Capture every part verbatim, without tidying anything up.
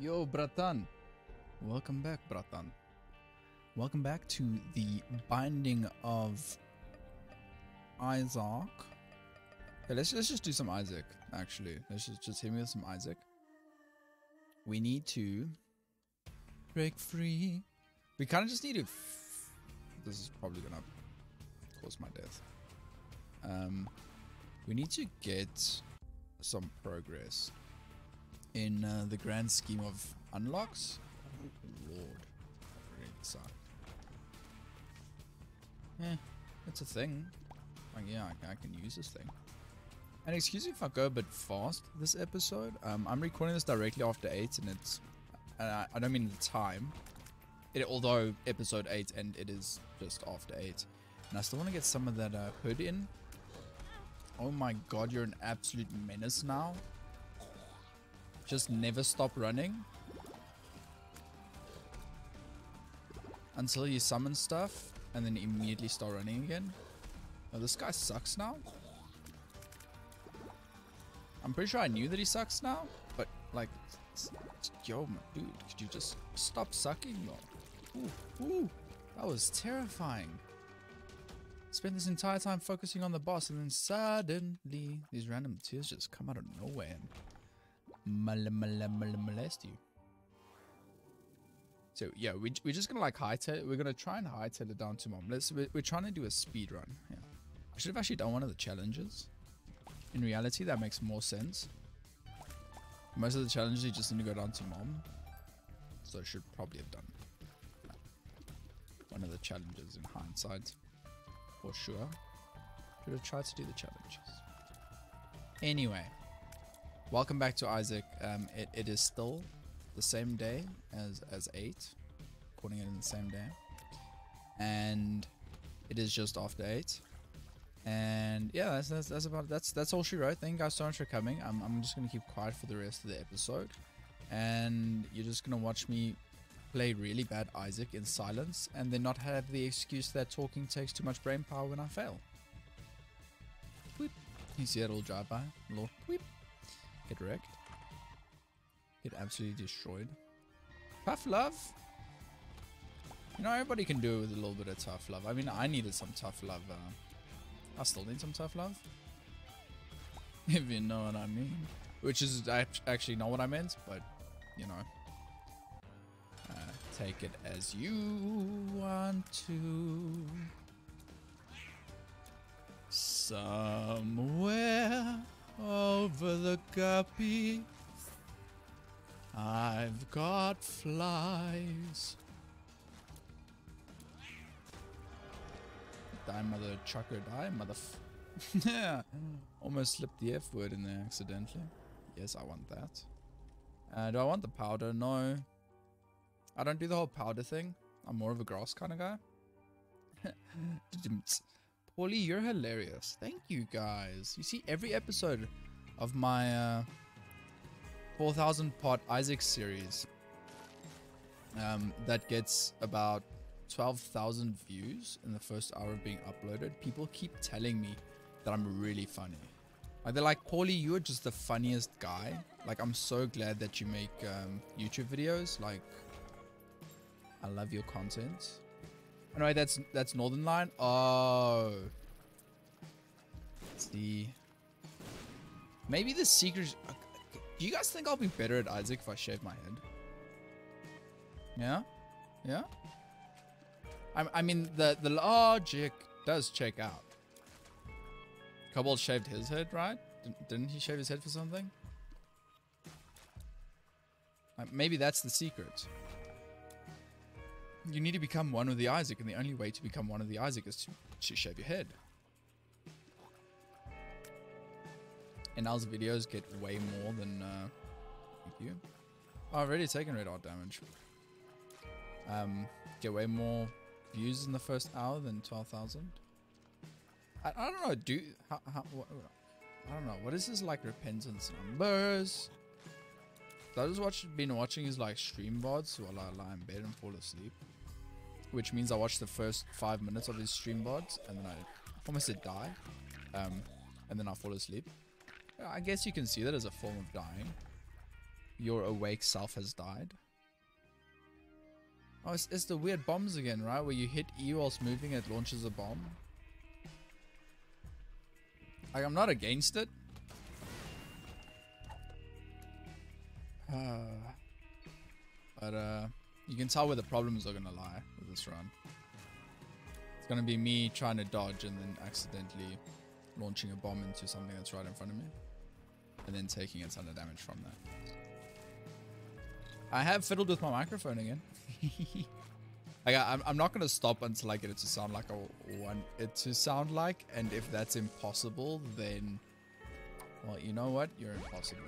Yo, Bratan. Welcome back, Bratan. Welcome back to The Binding of Isaac. Hey, let's, let's just do some Isaac, actually. Let's just, just hit me with some Isaac. We need to break free. We kind of just need to... F this is probably going to cause my death. Um, we need to get some progress in uh, the grand scheme of unlocks. Oh, Lord. Eh, it's a thing. Like, yeah, I, I can use this thing. And excuse me if I go a bit fast this episode. Um, I'm recording this directly after eight, and it's... And I, I don't mean the time. It, although episode eight, and it is just after eight. And I still want to get some of that uh, hood in. Oh my god, you're an absolute menace now. Just never stop running. Until you summon stuff, and then immediately start running again. Oh, this guy sucks now. I'm pretty sure I knew that he sucks now, but like, yo, my dude, could you just stop sucking, yo? Ooh, ooh, that was terrifying. Spent this entire time focusing on the boss, and then suddenly these random tears just come out of nowhere and mol mol mol molest you. So yeah, we, we're just gonna like hightail. We're gonna try and hightail it down to mom. Let's we're, we're trying to do a speed run. Yeah, I should have actually done one of the challenges. In reality, that makes more sense. Most of the challenges you just need to go down to mom. So I should probably have done one of the challenges in hindsight, for sure. Should have tried to do the challenges. Anyway, welcome back to Isaac. Um, it it is still the same day as as eight, recording it in the same day, and it is just after eight. And yeah, that's, that's that's about that's that's all she wrote. Thank you guys so much for coming. I'm I'm just gonna keep quiet for the rest of the episode, and you're just gonna watch me play really bad Isaac in silence, and then not have the excuse that talking takes too much brain power when I fail. Weep. You see it all drive by, Lord. Weep. Get wrecked. Get absolutely destroyed. Tough love. You know, everybody can do it with a little bit of tough love. I mean, I needed some tough love. Uh, I still need some tough love. If you know what I mean. Which is actually not what I meant, but, you know. Uh, take it as you want to. Somewhere over the Guppy, I've got flies. Die, mother chucker, die, mother f. Yeah. Almost slipped the F word in there accidentally. Yes, I want that. Uh, do I want the powder? No. I don't do the whole powder thing. I'm more of a grass kind of guy. Paulie, you're hilarious. Thank you, guys. You see, every episode of my uh, four thousand pot Isaac series um, that gets about twelve thousand views in the first hour of being uploaded, people keep telling me that I'm really funny. Like, they're like, Paulie, you're just the funniest guy. Like, I'm so glad that you make um, YouTube videos. Like, I love your content. Anyway, that's that's Northern Line. Oh. Let's see. Maybe the secret... Do you guys think I'll be better at Isaac if I shave my head? Yeah? Yeah? I mean, the, the logic does check out. Cobalt shaved his head, right? Didn't, didn't he shave his head for something? Like, maybe that's the secret. You need to become one with the Isaac, and the only way to become one of the Isaac is to, to shave your head. And Al's videos get way more than... Uh, thank you. Oh, I've already taken radar damage. Um, get way more... views in the first hour than twelve thousand. I, I don't know, dude. How, how, what, I don't know. What is his like repentance numbers? So I just watched, been watching his like stream V O Ds while I lie in bed and fall asleep. Which means I watched the first five minutes of his stream V O Ds and then I almost did die. Um, and then I fall asleep. I guess you can see that as a form of dying. your awake self has died. Oh, it's, it's the weird bombs again, right? Where you hit E whilst moving, it launches a bomb. Like, I'm not against it. Uh, but uh, you can tell where the problems are gonna lie with this run. It's gonna be me trying to dodge and then accidentally launching a bomb into something that's right in front of me, and then taking a ton of damage from that. I have fiddled with my microphone again. Like I, I'm not gonna stop until I get it to sound like I want it to sound like, and if that's impossible, then well, you know what? You're impossible.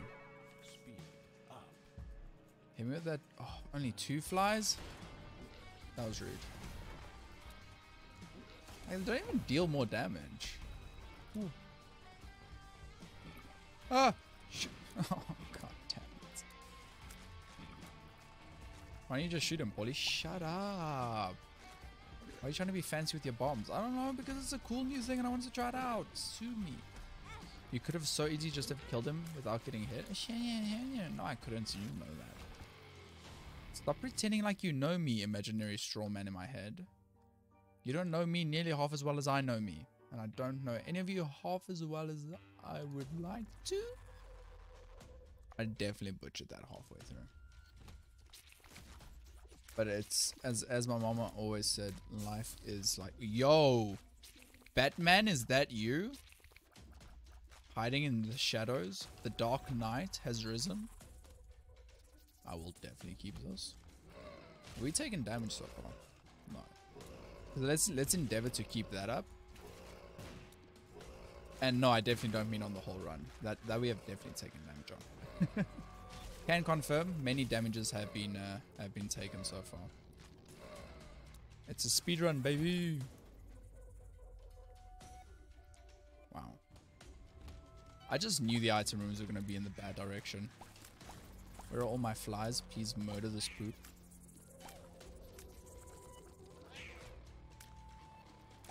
Hit me with that. Oh, only two flies? That was rude. I don't even deal more damage. Ooh. Ah! Shoot. Oh, god damn it. Why don't you just shoot him, Polly? Shut up. Why are you trying to be fancy with your bombs? I don't know, because it's a cool new thing and I wanted to try it out. Sue me. You could have so easily just have killed him without getting hit. No, I couldn't. You know that. Stop pretending like you know me, imaginary straw man in my head. You don't know me nearly half as well as I know me. And I don't know any of you half as well as I would like to. I definitely butchered that halfway through. But it's, as, as my mama always said, life is like, yo, Batman, is that you? Hiding in the shadows, the dark night has risen. I will definitely keep this. Are we taking damage so far? No. Let's let's endeavor to keep that up. And no, I definitely don't mean on the whole run. That that we have definitely taken damage on. Can confirm, many damages have been uh, have been taken so far. It's a speedrun, baby. Wow. I just knew the item rooms were going to be in the bad direction. Where are all my flies? Please murder this poop.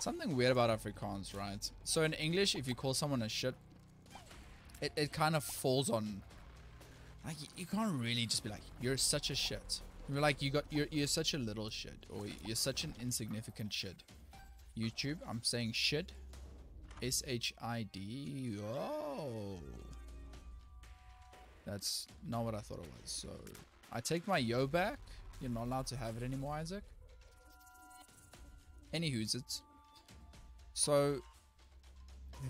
Something weird about Afrikaans, right? So in English, if you call someone a shit, it, it kind of falls on... Like, you can't really just be like, you're such a shit. You're like, you got, you're, you're such a little shit. Or you're such an insignificant shit. YouTube, I'm saying shit. S H I D. Oh, that's not what I thought it was. So I take my yo back. You're not allowed to have it anymore, Isaac. Anywho's it. So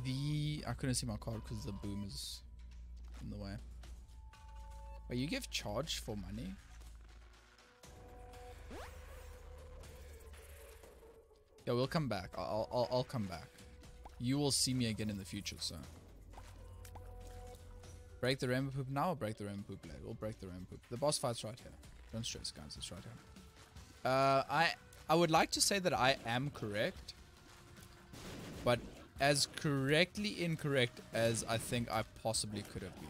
the I couldn't see my card because the boom is in the way. But you give charge for money. Yeah, we'll come back. I'll I'll, I'll come back. You will see me again in the future, so. Break the rainbow poop now or break the rainbow poop later? We'll break the rainbow poop. The boss fight's right here. Don't stress, guys. It's right here. Uh, I, I would like to say that I am correct. But as correctly incorrect as I think I possibly could have been.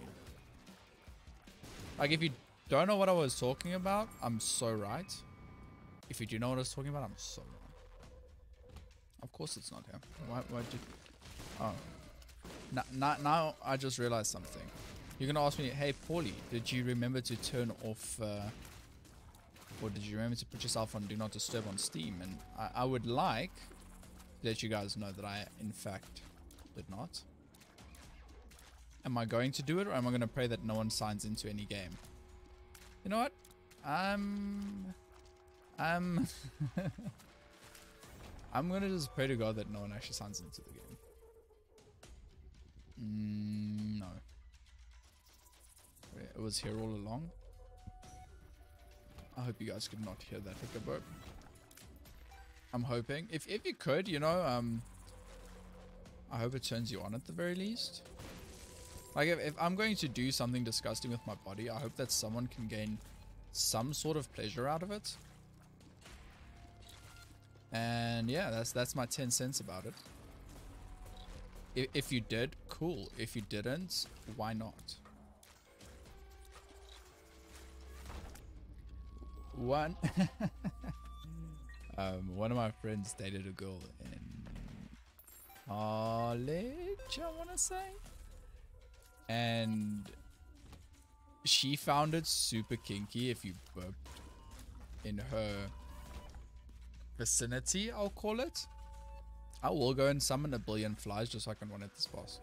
Like, if you don't know what I was talking about, I'm so right. If you do know what I was talking about, I'm so wrong. Of course it's not here. Why, why'd you... Oh. Now, now, now I just realized something. You're going to ask me, hey, Paulie, did you remember to turn off... Uh, or did you remember to put yourself on Do Not Disturb on Steam? And I, I would like to let you guys know that I, in fact, did not. Am I going to do it, or am I going to pray that no one signs into any game? You know what? I'm... I'm... I'm going to just pray to God that no one actually signs into the game. Mm, no. It was here all along. I hope you guys could not hear that hiccup. I'm hoping. If, if you could, you know, um, I hope it turns you on at the very least. Like, if, if I'm going to do something disgusting with my body, I hope that someone can gain some sort of pleasure out of it. And yeah, that's that's my ten cents about it. If, if you did, cool. If you didn't, why not? One, um, one of my friends dated a girl in college, I want to say. And she found it super kinky if you burped in her vicinity, I'll call it. I will go and summon a billion flies just so I can run at this boss.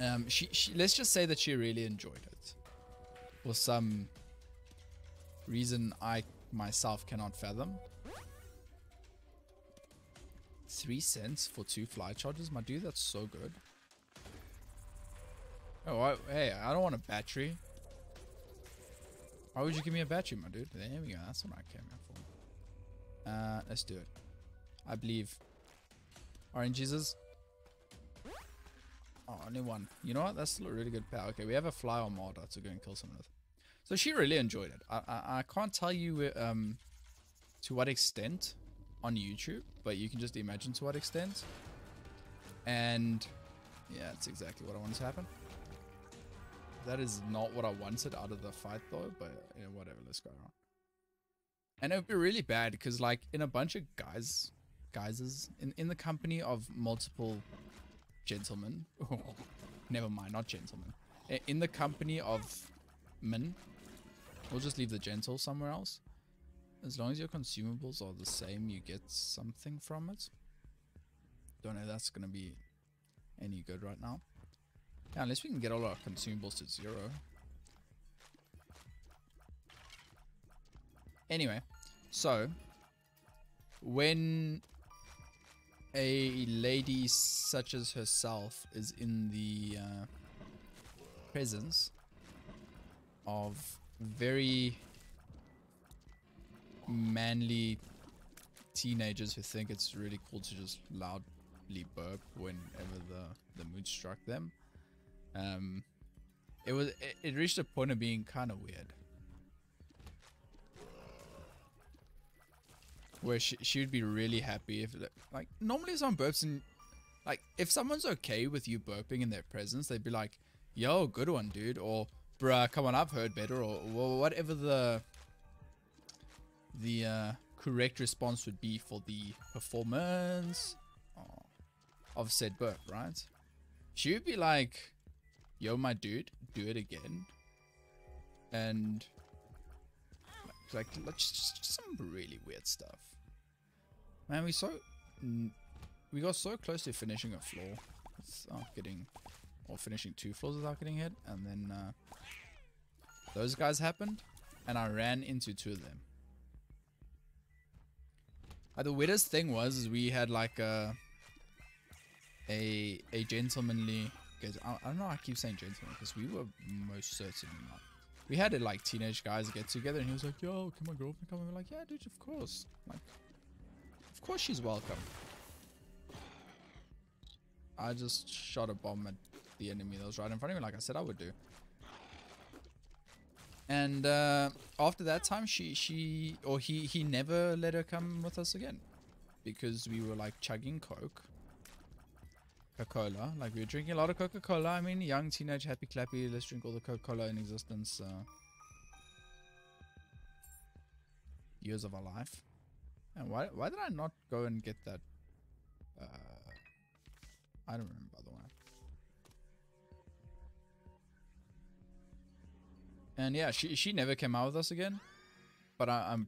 Um, she, she, let's just say that she really enjoyed it. For some reason I myself cannot fathom. Three cents for two fly charges? My dude, that's so good. Oh, I, hey, I don't want a battery. Why would you give me a battery, my dude? There we go. That's what I came out for. Uh, let's do it. I believe. Oranges. Oh, only one. You know what? That's still a really good power. Okay, we have a fly armada to go and kill someone with. So she really enjoyed it. I I, I can't tell you um to what extent on YouTube, but you can just imagine to what extent. And yeah, that's exactly what I wanted to happen. That is not what I wanted out of the fight though, but you know, whatever, let's go on. And it would be really bad because like in a bunch of guys, guys in, in the company of multiple gentlemen, oh, never mind, not gentlemen, in the company of men, we'll just leave the gentle somewhere else. As long as your consumables are the same, you get something from it. Don't know if that's going to be any good right now. Yeah, unless we can get all our consumables to zero. Anyway, so when a lady such as herself is in the uh, presence of very manly teenagers who think it's really cool to just loudly burp whenever the, the mood struck them, um it was it, it reached a point of being kind of weird where she, she would be really happy if like normally someone burps and like if someone's okay with you burping in their presence, they'd be like, yo, good one, dude, or bruh, come on, I've heard better, or, or whatever the the uh correct response would be for the performance oh, of said burp, right? She would be like, yo, my dude, do it again. And like, like just, just some really weird stuff. Man, we so we got so close to finishing a floor. Oh, getting or finishing two floors without getting hit. And then uh, those guys happened and I ran into two of them. Like, the weirdest thing was is we had like a A, a gentlemanly, because I, I don't know why I keep saying gentleman, because we were most certainly not. We had it like teenage guys get together and he was like, yo, can my girlfriend come? And we're like, yeah, dude, of course. Like, of course she's welcome. I just shot a bomb at the enemy that was right in front of me, like I said I would do. And uh, after that time, she, she or he, he never let her come with us again because we were like chugging Coke. Coca-Cola, like we were drinking a lot of Coca-Cola. I mean, young, teenage, happy, clappy, let's drink all the Coca-Cola in existence. Uh, years of our life. And why why did I not go and get that? Uh, I don't remember, by the way. And yeah, she, she never came out with us again. But I, I'm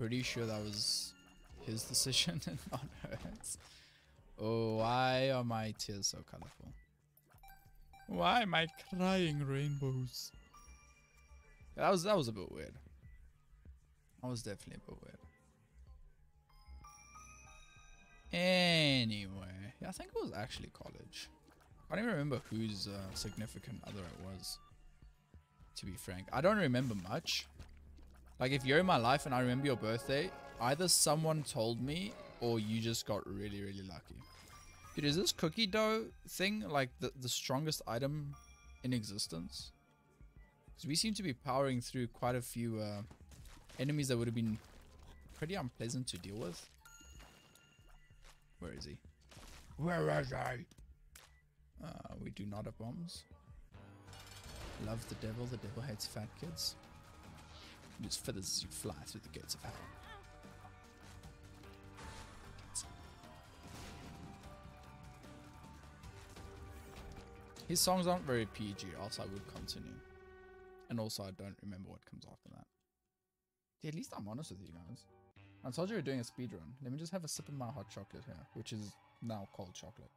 pretty sure that was his decision and not hers. Oh, why are my tears so colorful? Why am I crying rainbows? That was that was a bit weird. That was definitely a bit weird. Anyway, yeah, I think it was actually college. I don't even remember whose uh, significant other it was. To be frank, I don't remember much. Like, if you're in my life and I remember your birthday, either someone told me, or you just got really, really lucky. Dude, is this cookie dough thing like the, the strongest item in existence? Because we seem to be powering through quite a few uh, enemies that would have been pretty unpleasant to deal with. Where is he? Where was I? Uh, we do not have bombs. Love the devil. The devil hates fat kids. Use feathers as you fly through the gates of hell. His songs aren't very P G, else I would continue. And also, I don't remember what comes after that. Dude, at least I'm honest with you guys. I told you we were doing a speedrun. Let me just have a sip of my hot chocolate here, which is now cold chocolate.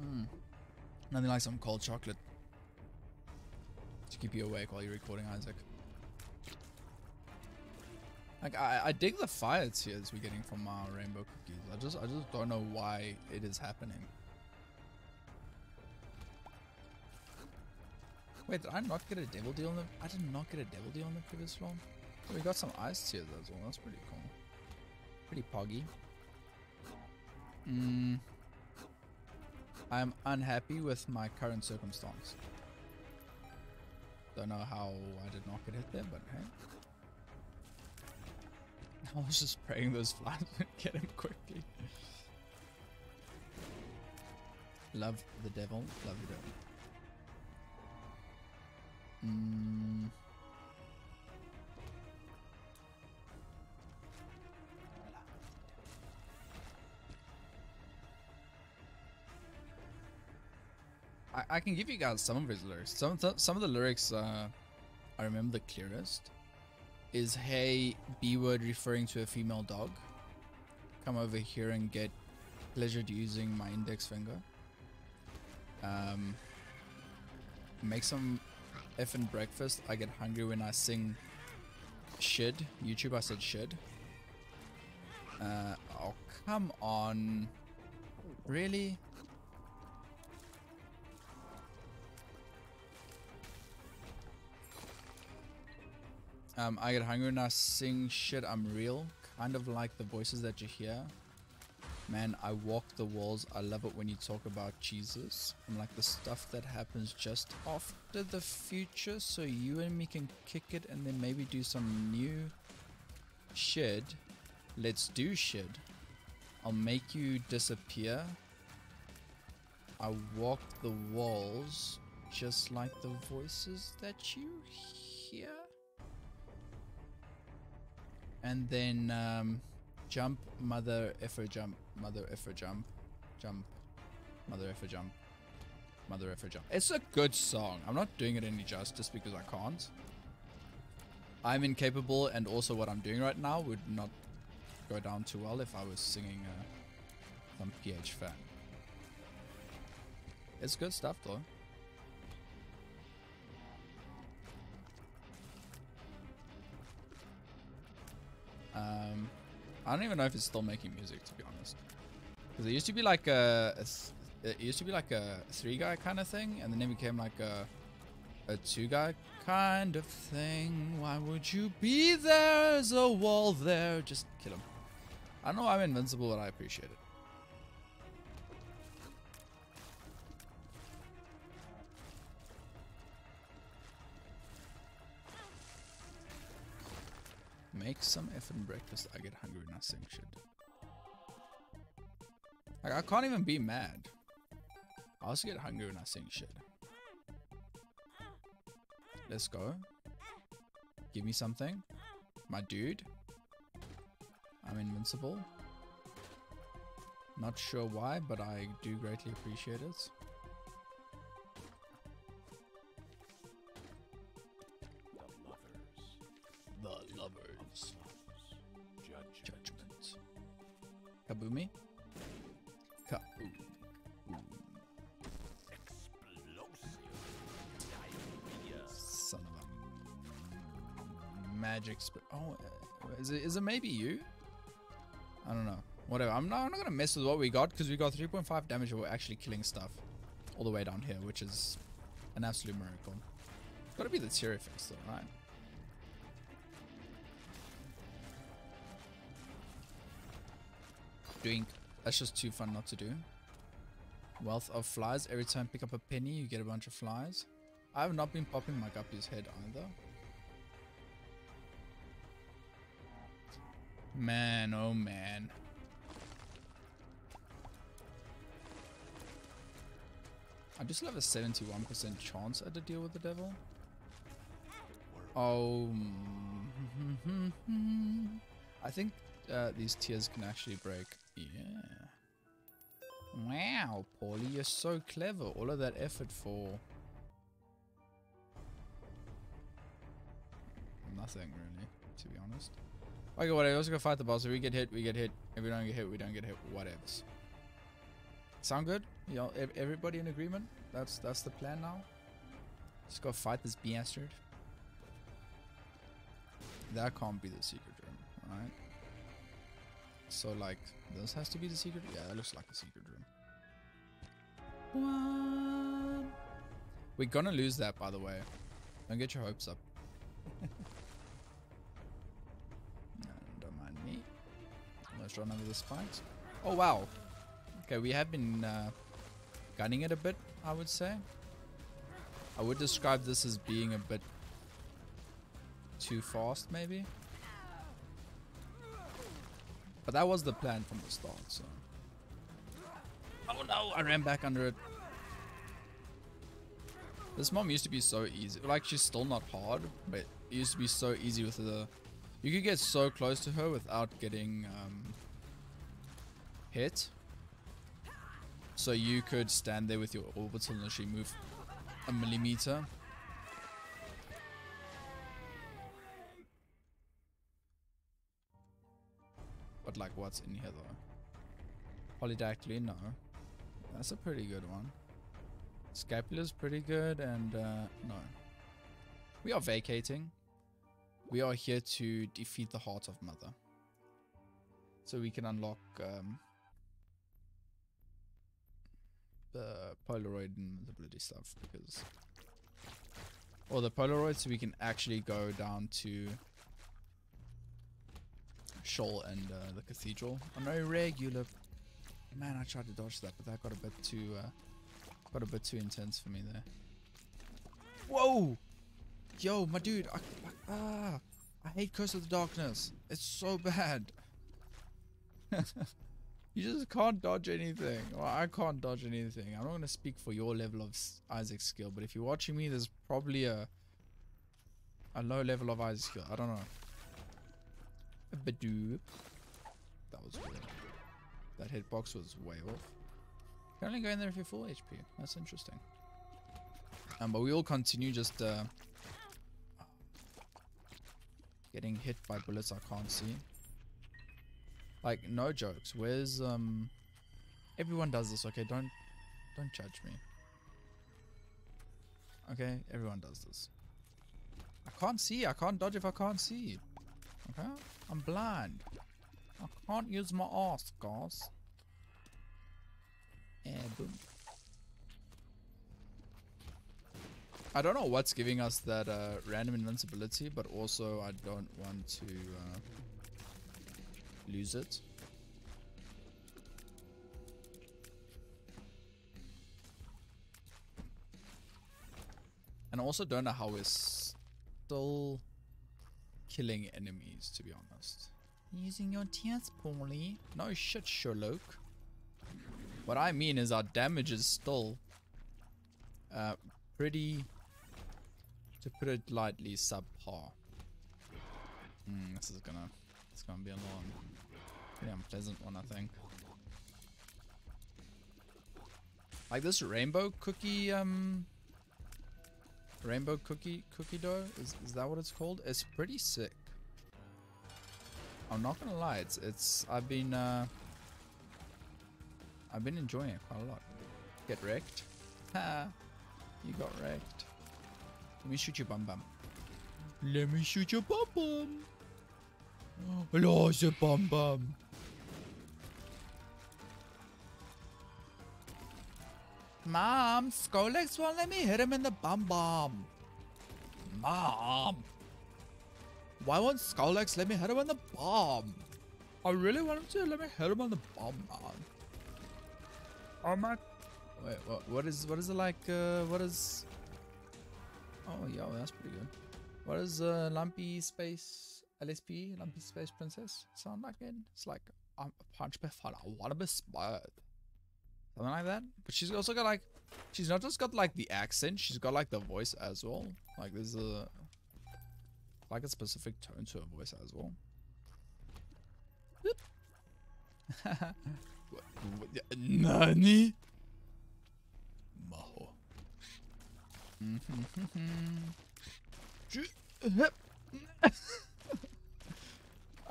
Hmm. Nothing like some cold chocolate to keep you awake while you're recording, Isaac. Like, I, I dig the fire tears we're getting from our rainbow cookies. I just, I just don't know why it is happening. Wait, did I not get a devil deal on the... I did not get a devil deal on the previous film. Oh, we got some ice tears as well. That's pretty cool. Pretty poggy. Mm. I'm unhappy with my current circumstance. Don't know how I did not get hit there, but hey. I was just praying those flies would get him quickly. Love the devil, love the devil. Mm. I, I can give you guys some of his lyrics. Some, some of the lyrics uh, I remember the clearest. Is hey B-word referring to a female dog? Come over here and get pleasured using my index finger. Um, make some effing breakfast. I get hungry when I sing shid. YouTube, I said shid. Uh, oh, come on. Really? Um, I get hungry and I sing shit, I'm real. Kind of like the voices that you hear. Man, I walk the walls. I love it when you talk about Jesus. I'm like the stuff that happens just after the future. So you and me can kick it and then maybe do some new shit. Let's do shit. I'll make you disappear. I walk the walls just like the voices that you hear. And then um, jump, mother effer jump, mother effer jump, jump, mother effer jump, mother effer jump. It's a good song. I'm not doing it any justice because I can't. I'm incapable, and also what I'm doing right now would not go down too well if I was singing uh, some P H fan. It's good stuff though. Um, I don't even know if it's still making music, to be honest. Because it used to be like a, a th it used to be like a three guy kind of thing, and then it became like a a two guy kind of thing. Why would you be there? There's a wall there. Just kill him. I know I'm invincible, but I appreciate it. Make some effing breakfast, I get hungry and I sing shit. Like, I can't even be mad. I also get hungry when I sing shit. Let's go. Give me something. My dude. I'm invincible. Not sure why, but I do greatly appreciate it. Kaboomi? Ka Son of a magic sp- Oh, is it, is it maybe you? I don't know. Whatever. I'm not, I'm not gonna mess with what we got because we got three point five damage and we're actually killing stuff all the way down here, which is an absolute miracle. It's gotta be the tier effects though, right? Doink. That's just too fun not to do. Wealth of flies. Every time pick up a penny, you get a bunch of flies. I have not been popping my Guppy's head either. Man, oh man. I just have a seventy-one percent chance at a deal with the devil. Oh. I think... Uh, these tiers can actually break. Yeah. Wow, Paulie, you're so clever. All of that effort for... nothing, really, to be honest. Okay, whatever. Let's go fight the boss. If we get hit, we get hit. If we don't get hit, we don't get hit. Whatevs. Sound good? You know, everybody in agreement? That's that's the plan now? Let's go fight this bastard. That can't be the secret room, right? So, like, this has to be the secret? Yeah, that looks like the secret room. What? We're gonna lose that, by the way. Don't get your hopes up. No, don't mind me. Let's run over the spikes. Oh, wow. Okay, we have been uh, gunning it a bit, I would say. I would describe this as being a bit too fast, maybe. But that was the plan from the start, so... oh no, I ran back under it. This mom used to be so easy. Like, she's still not hard, but it used to be so easy with the... you could get so close to her without getting um, hit. So you could stand there with your orbital and she move a millimeter. But like, what's in here though? Polydactyly, no. That's a pretty good one. Scapula's pretty good, and uh, no. We are vacating. We are here to defeat the Heart of Mother. So we can unlock... Um, the Polaroid and the bloody stuff, because... or the Polaroid, so we can actually go down to Shoal and uh, the Cathedral. I'm very regular. Man, I tried to dodge that, but that got a bit too uh, got a bit too intense for me there. Whoa! Yo, my dude! I, I, ah, I hate Curse of the Darkness. It's so bad. You just can't dodge anything. Well, I can't dodge anything. I'm not going to speak for your level of Isaac's skill, but if you're watching me, there's probably a a low level of Isaac's skill. I don't know. Badoo. That was weird. That hitbox was way off. You can only go in there if you're full H P. That's interesting. Um, but we all continue just uh, getting hit by bullets I can't see. Like, no jokes. Where's, um... everyone does this, okay? Don't... Don't judge me. Okay? Everyone does this. I can't see. I can't dodge if I can't see. Okay? I'm blind. I can't use my ass, guys. And boom. I don't know what's giving us that, uh, random invincibility, but also I don't want to, uh... lose it. And I also don't know how we're still killing enemies, to be honest. Using your tears, Paulie. No shit, Sherlock. What I mean is our damage is still uh, pretty, to put it lightly, subpar. Mm, this is gonna... it's gonna be a long, pretty unpleasant one, I think. Like this rainbow cookie, um, rainbow cookie, cookie dough, is, is that what it's called? It's pretty sick. I'm not gonna lie, it's, it's, I've been, uh, I've been enjoying it quite a lot. Get wrecked. Ha! You got wrecked. Let me shoot your bum bum. Let me shoot your bum bum! Hello, it's a bum bum. Mom, Skolex won't let me hit him in the bum bum. Mom, why won't Skolex let me hit him in the bum? I really want him to let me hit him on the bum, man. Oh my! Wait, what? What is? What is it like? Uh, what is? Oh, yo, that's pretty good. What is uh, Lumpy Space? L S P, Lumpy Space Princess, sound like it? It's like, I'm a punch before I want to be spied. Something like that. But she's also got like, she's not just got like the accent, she's got like the voice as well. Like there's a, like a specific tone to her voice as well. Nani? Maho.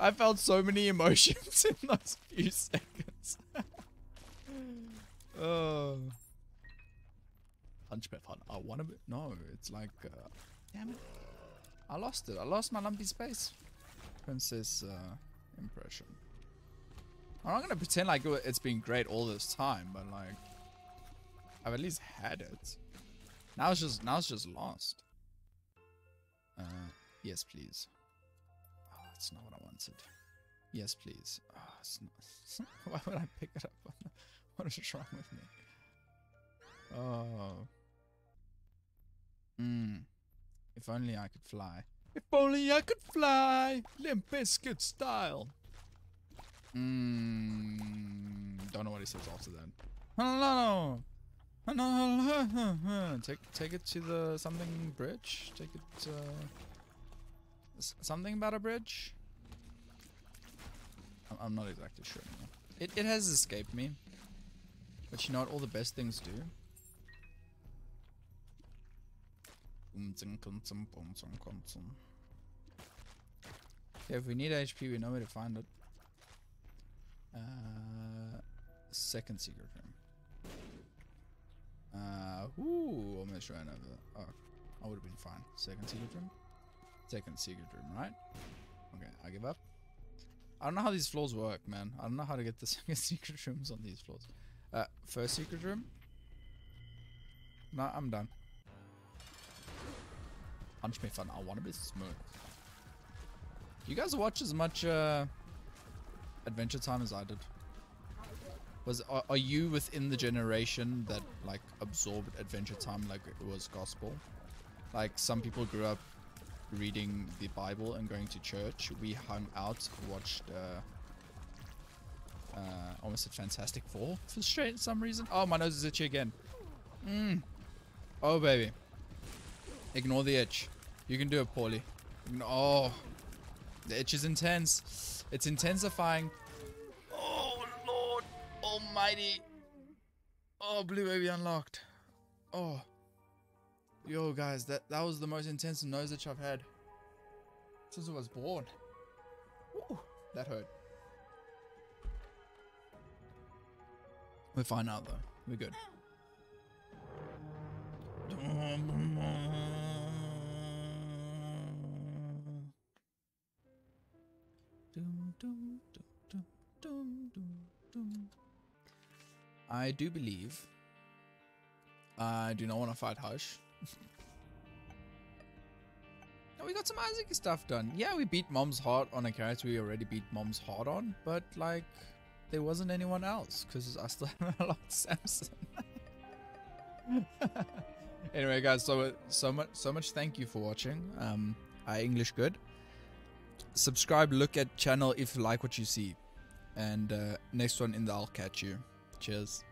I felt so many emotions in those few seconds. Oh. Hunchback Hunt. I want to be. No, it's like. Uh, damn it. I lost it. I lost my Lumpy Space Princess uh, impression. I'm not going to pretend like it's been great all this time, but like. I've at least had it. Now it's just, now it's just lost. Uh, yes, please. Oh, that's not what I wanted. Yes, please. Oh, it's not, it's not, why would I pick it up? What is wrong with me? Oh. Mm. If only I could fly. If only I could fly! Limp Bizkit style. Mm. Don't know what he says after that. Hello! Hello! Take, take it to the something bridge? Take it to... Something about a bridge? I'm not exactly sure anymore. It, it has escaped me. But you know what all the best things do? Okay, if we need H P, we know where to find it. Uh, second secret room. Uh, ooh, almost ran over. Oh, I would have been fine. Second secret room? Second secret room, right? Okay, I give up. I don't know how these floors work, man. I don't know how to get the second secret rooms on these floors. Uh, first secret room? No, I'm done. Punch me fun. I want to be smooth. You guys watch as much uh, Adventure Time as I did. Was are, are you within the generation that like absorbed Adventure Time like it was gospel? Like some people grew up reading the Bible and going to church. We hung out, watched. Uh, Uh, almost a Fantastic Four for straight some reason. Oh, my nose is itchy again. Mm. Oh, baby. Ignore the itch. You can do it, Paulie. Oh, the itch is intense. It's intensifying. Oh, Lord Almighty. Oh, Blue Baby unlocked. Oh. Yo, guys, that, that was the most intense nose itch I've had since I was born. Ooh, that hurt. We're fine now, though. We're good. I do believe I do not want to fight Hush. Now we got some Isaac stuff done. Yeah, we beat Mom's Heart on a character we already beat Mom's Heart on, but like... there wasn't anyone else because I still haven't unlocked Samson. Anyway, guys, so so much so much thank you for watching. Um, I English good. Subscribe, look at channel if you like what you see, and uh, next one in the I'll catch you. Cheers.